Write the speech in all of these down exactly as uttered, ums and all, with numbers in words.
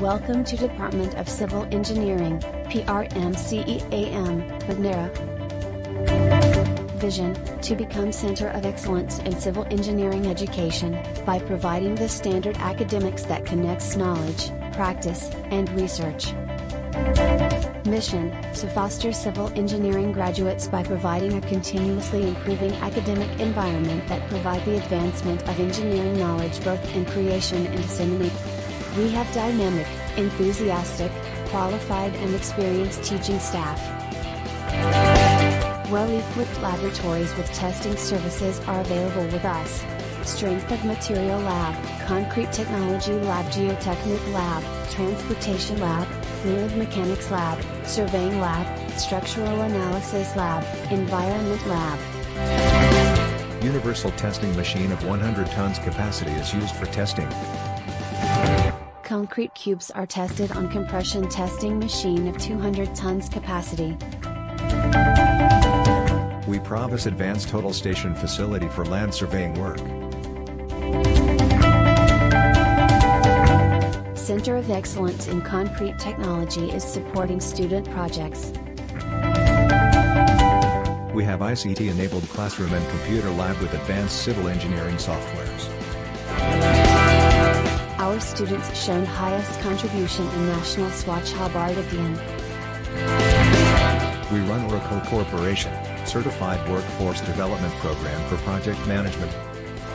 Welcome to Department of Civil Engineering, P R M C E A M, Badnera. Vision, to become Center of Excellence in Civil Engineering Education, by providing the standard academics that connects knowledge, practice, and research. Mission, to foster civil engineering graduates by providing a continuously improving academic environment that provide the advancement of engineering knowledge both in creation and dissemination. We have dynamic, enthusiastic, qualified and experienced teaching staff. Well-equipped laboratories with testing services are available with us. Strength of Material Lab, Concrete Technology Lab, Geotechnic Lab, Transportation Lab, Fluid Mechanics Lab, Surveying Lab, Structural Analysis Lab, Environment Lab. Universal testing machine of one hundred tons capacity is used for testing. Concrete cubes are tested on compression testing machine of two hundred tons capacity. We promise advanced total station facility for land surveying work. Center of Excellence in Concrete Technology is supporting student projects. We have I C T-enabled classroom and computer lab with advanced civil engineering softwares. Our students shown highest contribution in National Swachh Bharat Abhiyan. We run Oracle Corporation, Certified Workforce Development Program for Project Management.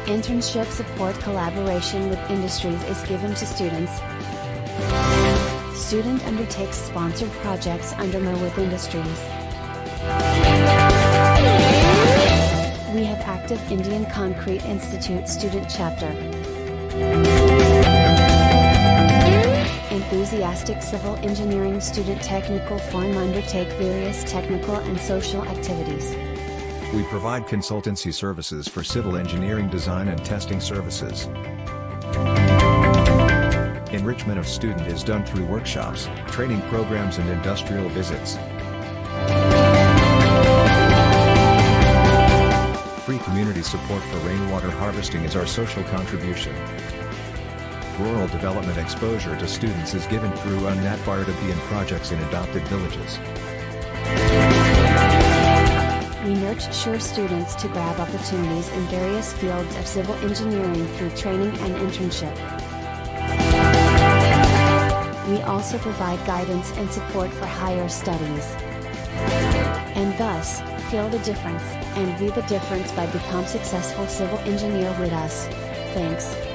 Internship support collaboration with industries is given to students. Student undertakes sponsored projects under M O with industries. We have active Indian Concrete Institute student chapter. Enthusiastic civil engineering student technical form undertake various technical and social activities. We provide consultancy services for civil engineering design and testing services. Enrichment of student is done through workshops, training programs and industrial visits. Free community support for rainwater harvesting is our social contribution. Rural development exposure to students is given through Unnat Bharat Abhiyan projects in adopted villages. We nurture students to grab opportunities in various fields of civil engineering through training and internship. We also provide guidance and support for higher studies. And thus, feel the difference, and be the difference by become successful civil engineer with us. Thanks.